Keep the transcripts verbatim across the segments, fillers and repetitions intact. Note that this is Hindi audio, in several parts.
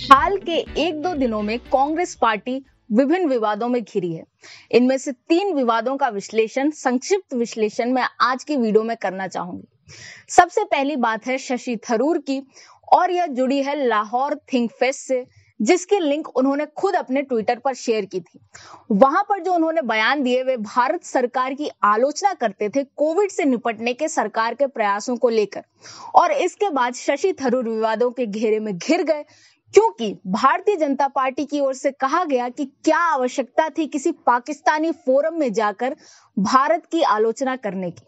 हाल के एक दो दिनों में कांग्रेस पार्टी विभिन्न विवादों में घिरी है। इनमें से तीन विवादों का विश्लेषण, संक्षिप्त विश्लेषण मैं आज की वीडियो में करना चाहूंगी। सबसे पहली बात है शशि थरूर की, और यह जुड़ी है लाहौर थिंक फेस्ट से, जिसकी लिंक उन्होंने खुद अपने ट्विटर पर शेयर की थी। वहां पर जो उन्होंने बयान दिए, वे भारत सरकार की आलोचना करते थे कोविड से निपटने के सरकार के प्रयासों को लेकर, और इसके बाद शशि थरूर विवादों के घेरे में घिर गए, क्योंकि भारतीय जनता पार्टी की ओर से कहा गया कि क्या आवश्यकता थी किसी पाकिस्तानी फोरम में जाकर भारत की आलोचना करने की।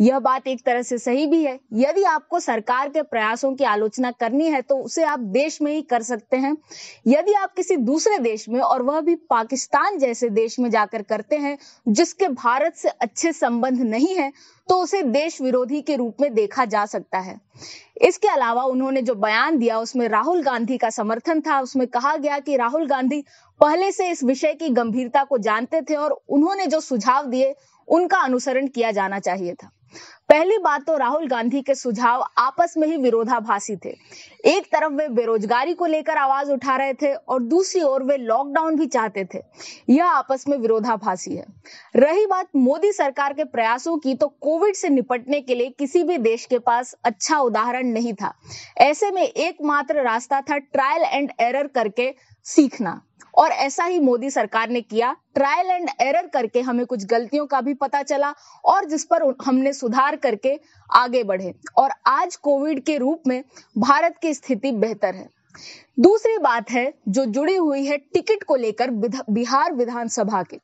यह बात एक तरह से सही भी है। यदि आपको सरकार के प्रयासों की आलोचना करनी है तो उसे आप देश में ही कर सकते हैं। यदि आप किसी दूसरे देश में, और वह भी पाकिस्तान जैसे देश में जाकर करते हैं जिसके भारत से अच्छे संबंध नहीं है, तो उसे देश विरोधी के रूप में देखा जा सकता है। इसके अलावा उन्होंने जो बयान दिया उसमें राहुल गांधी का समर्थन था। उसमें कहा गया कि राहुल गांधी पहले से इस विषय की गंभीरता को जानते थे और उन्होंने जो सुझाव दिए उनका अनुसरण किया जाना चाहिए था। पहली बात तो राहुल गांधी के सुझाव आपस में ही विरोधाभासी थे। एक तरफ वे बेरोजगारी को लेकर आवाज उठा रहे थे और दूसरी ओर वे लॉकडाउन भी चाहते थे। यह आपस में विरोधाभासी है। रही बात मोदी सरकार के प्रयासों की, तो कोविड से निपटने के लिए किसी भी देश के पास अच्छा उदाहरण नहीं था। ऐसे में एकमात्र रास्ता था ट्रायल एंड एरर करके सीखना, और ऐसा ही मोदी सरकार ने किया। ट्रायल एंड एरर करके हमें कुछ गलतियों का भी पता चला और जिस पर हमने सुधार करके आगे बढ़े, और आज कोविड के रूप में भारत की स्थिति बेहतर है। दूसरी बात है जो जुड़ी हुई है टिकट को लेकर बिहार विधानसभा के।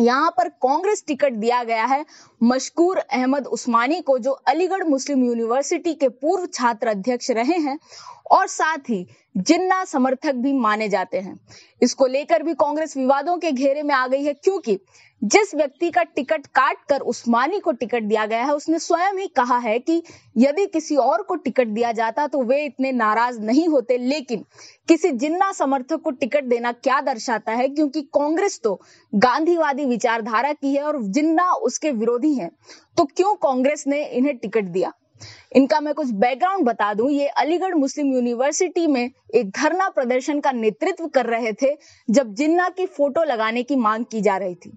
यहाँ पर कांग्रेस टिकट दिया गया है मशकूर अहमद उस्मानी को, जो अलीगढ़ मुस्लिम यूनिवर्सिटी के पूर्व छात्र अध्यक्ष रहे हैं और साथ ही जिन्ना समर्थक भी माने जाते हैं। इसको लेकर भी कांग्रेस विवादों के घेरे में आ गई है, क्योंकि जिस व्यक्ति का टिकट काटकर उस्मानी को टिकट दिया गया है उसने स्वयं ही कहा है कि यदि किसी और को टिकट दिया जाता तो वे इतने नाराज नहीं होते, लेकिन किसी जिन्ना समर्थक को टिकट देना क्या दर्शाता है, क्योंकि कांग्रेस तो गांधीवादी विचारधारा की है और जिन्ना उसके विरोधी है, तो क्यों कांग्रेस ने इन्हें टिकट दिया। इनका मैं कुछ बैकग्राउंड बता दूं। ये अलीगढ़ मुस्लिम यूनिवर्सिटी में एक धरना प्रदर्शन का नेतृत्व कर रहे थे जब जिन्ना की फोटो लगाने की मांग की जा रही थी।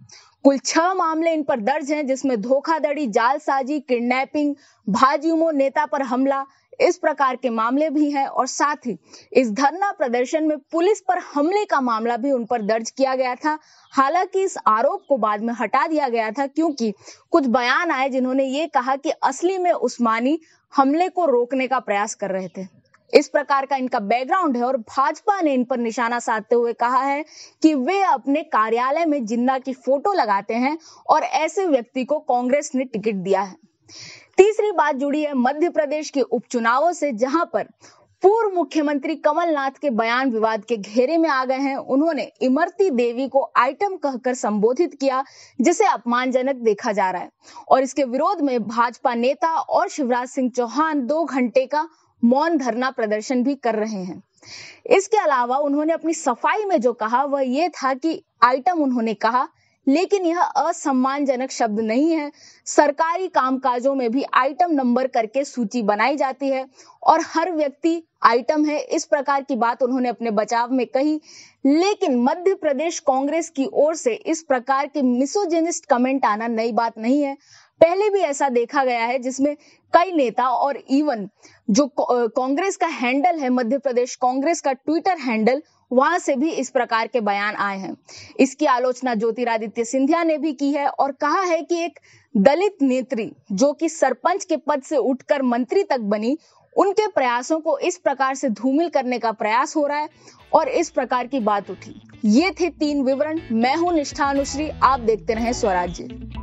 कुल छह मामले इन पर दर्ज हैं, जिसमें धोखाधड़ी, जालसाजी, किडनैपिंग, भाजयुमो नेता पर हमला, इस प्रकार के मामले भी हैं, और साथ ही इस धरना प्रदर्शन में पुलिस पर हमले का मामला भी उन पर दर्ज किया गया था। हालांकि इस आरोप को बाद में हटा दिया गया था, क्योंकि कुछ बयान आए जिन्होंने ये कहा कि असली में उस्मानी हमले को रोकने का प्रयास कर रहे थे। इस प्रकार का इनका बैकग्राउंड है, और भाजपा ने इन पर निशाना साधते हुए कहा है कि वे अपने कार्यालय में जिन्ना की फोटो लगाते हैं और ऐसे व्यक्ति को कांग्रेस ने टिकट दिया है। तीसरी बात जुड़ी है मध्य प्रदेश के उपचुनावों से, जहां पर पूर्व मुख्यमंत्री कमलनाथ के बयान विवाद के घेरे में आ गए हैं। उन्होंने इमरती देवी को आइटम कहकर संबोधित किया, जिसे अपमानजनक देखा जा रहा है, और इसके विरोध में भाजपा नेता और शिवराज सिंह चौहान दो घंटे का मौन धरना प्रदर्शन भी कर रहे हैं। इसके अलावा उन्होंने अपनी सफाई में जो कहा वह ये था कि आइटम उन्होंने कहा, लेकिन यह असम्मानजनक शब्द नहीं है। सरकारी कामकाजों में भी आइटम नंबर करके सूची बनाई जाती है और हर व्यक्ति आइटम है, इस प्रकार की बात उन्होंने अपने बचाव में कही। लेकिन मध्य प्रदेश कांग्रेस की ओर से इस प्रकार के मिसोजिनिस्ट कमेंट आना नई बात नहीं है। पहले भी ऐसा देखा गया है, जिसमें कई नेता और इवन जो कांग्रेस का हैंडल है, मध्य प्रदेश कांग्रेस का ट्विटर हैंडल, वहां से भी इस प्रकार के बयान आए हैं। इसकी आलोचना ज्योतिरादित्य सिंधिया ने भी की है और कहा है कि एक दलित नेत्री जो कि सरपंच के पद से उठकर मंत्री तक बनी, उनके प्रयासों को इस प्रकार से धूमिल करने का प्रयास हो रहा है, और इस प्रकार की बात उठी। ये थे तीन विवरण। मैं हूं निष्ठा अनुश्री, आप देखते रहें स्वराज्य।